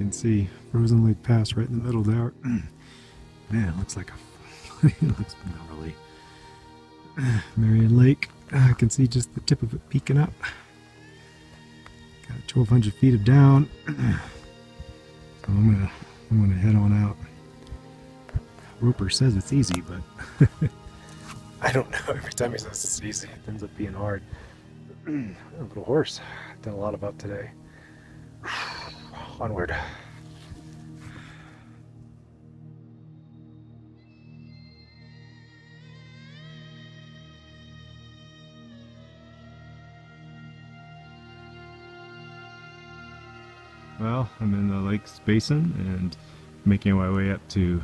can see Frozen Lake Pass right in the middle there. Man, it looks like a... it looks not really... Marion Lake. I can see just the tip of it peeking up. Got 1,200 feet of down. So I'm gonna head on out. Roper says it's easy, but I don't know. Every time he says it's easy, it ends up being hard. I'm a little hoarse. I've done a lot about today. Onward. Well, I'm in the Lakes Basin and making my way up to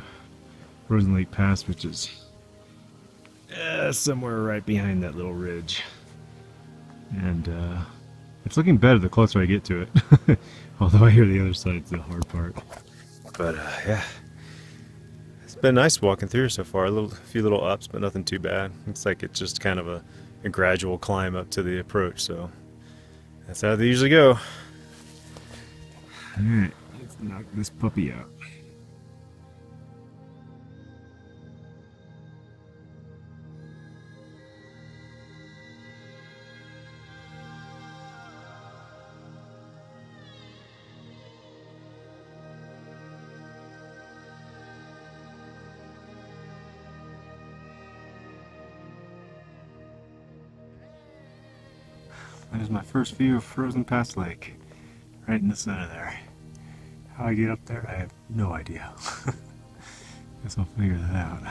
Frozen Lake Pass, which is somewhere right behind that little ridge. And it's looking better the closer I get to it. Although I hear the other side's the hard part. But yeah, it's been nice walking through so far. A few little ups, but nothing too bad. Looks like it's just kind of a gradual climb up to the approach. So that's how they usually go. Alright, let's knock this puppy out. That is my first view of Frozen Pass Lake, right in the center there. How I get up there, I have no idea. Guess I'll figure that out.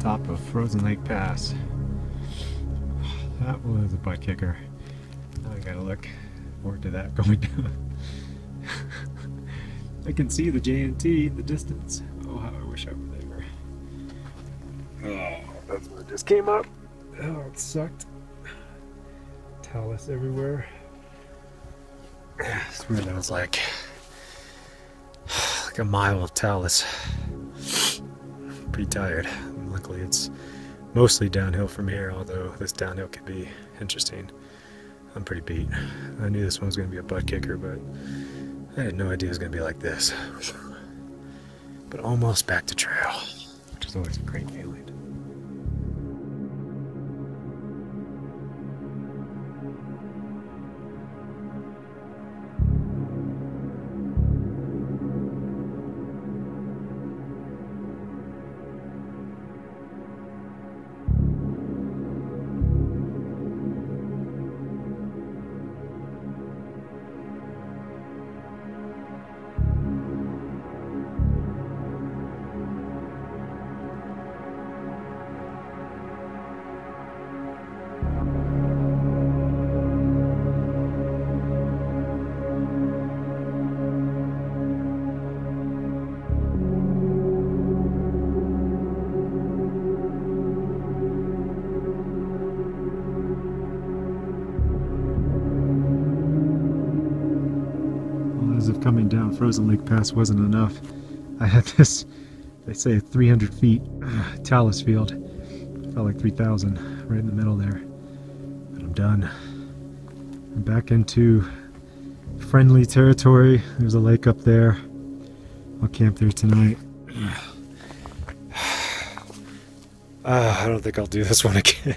Top of Frozen Lake Pass. That was a butt kicker. Now I gotta look forward to that going down. I can see the J&T in the distance. Oh, how I wish I were there. Oh, that's what just came up. Oh, it sucked. Talus everywhere. I swear that was like a mile of talus. Pretty tired. Luckily, it's mostly downhill from here, although this downhill could be interesting. I'm pretty beat. I knew this one was going to be a butt kicker, but I had no idea it was going to be like this. But almost back to trail, which is always a great feeling. Coming down Frozen Lake Pass wasn't enough. I had this, they say, 300 feet talus field. Felt like 3,000 right in the middle there. But I'm done. I'm back into friendly territory. There's a lake up there. I'll camp there tonight. I don't think I'll do this one again.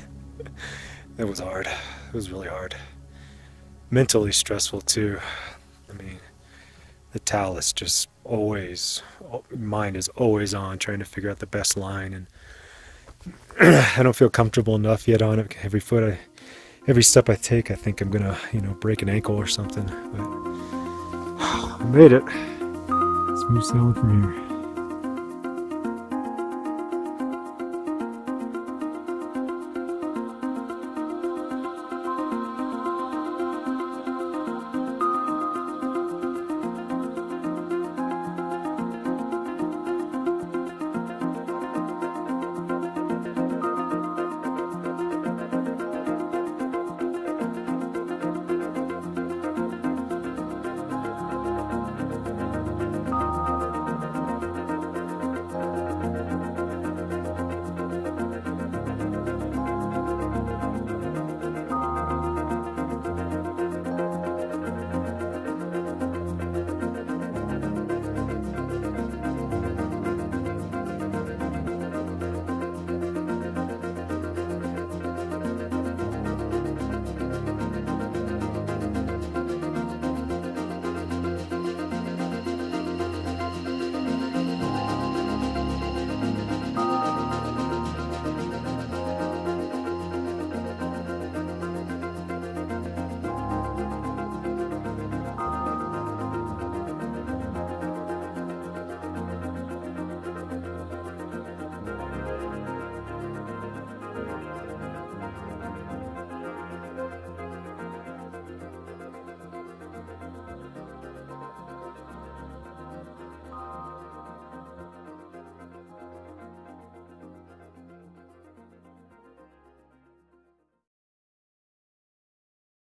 That was hard. It was really hard. Mentally stressful too. I mean, the talus just always, mind is always on trying to figure out the best line, and I don't feel comfortable enough yet on it. Every foot I every step I take, I think I'm gonna, break an ankle or something. But I made it. Let's move on from here.